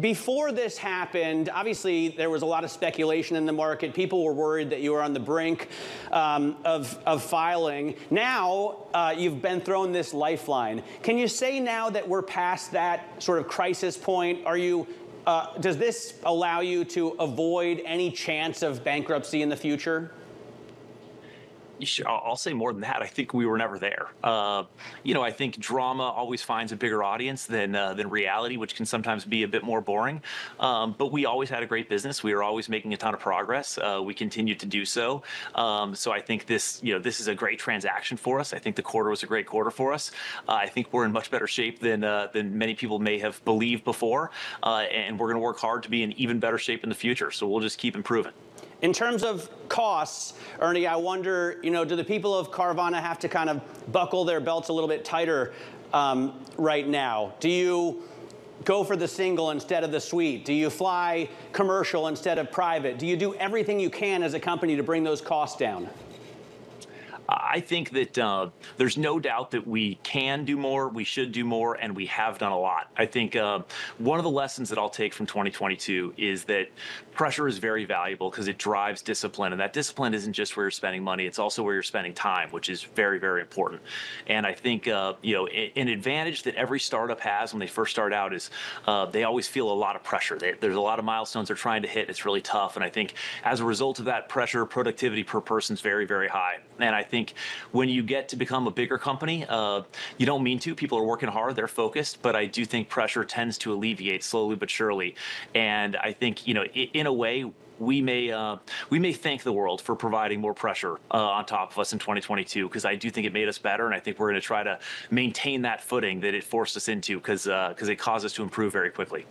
Before this happened, obviously there was a lot of speculation in the market. People were worried that you were on the brink of filing. Now you've been thrown this lifeline. Can you say now that we're past that sort of crisis point? Are you? Does this allow you to avoid any chance of bankruptcy in the future? I'll say more than that. I think we were never there. You know, I think drama always finds a bigger audience than reality, which can sometimes be a bit more boring. But we always had a great business. We were always making a ton of progress. We continued to do so. So I think this, this is a great transaction for us. I think the quarter was a great quarter for us. I think we're in much better shape than many people may have believed before. And we're going to work hard to be in even better shape in the future. So we'll just keep improving. In terms of costs, Ernie, I wonder, do the people of Carvana have to kind of buckle their belts a little bit tighter right now? Do you go for the single instead of the suite? Do you fly commercial instead of private? Do you do everything you can as a company to bring those costs down? I think that there's no doubt that we can do more, we should do more, and we have done a lot. I think one of the lessons that I'll take from 2022 is that pressure is very valuable because it drives discipline. And that discipline isn't just where you're spending money, it's also where you're spending time, which is very, very important. And I think, an advantage that every startup has when they first start out is they always feel a lot of pressure. There's a lot of milestones they're trying to hit. It's really tough. And I think as a result of that pressure, productivity per person is very, very high. And I think when you get to become a bigger company, you don't mean to. People are working hard, they're focused, but I do think pressure tends to alleviate slowly but surely. And I think, in a way, we may thank the world for providing more pressure on top of us in 2022, because I do think it made us better, and I think we're going to try to maintain that footing that it forced us into, because it caused us to improve very quickly.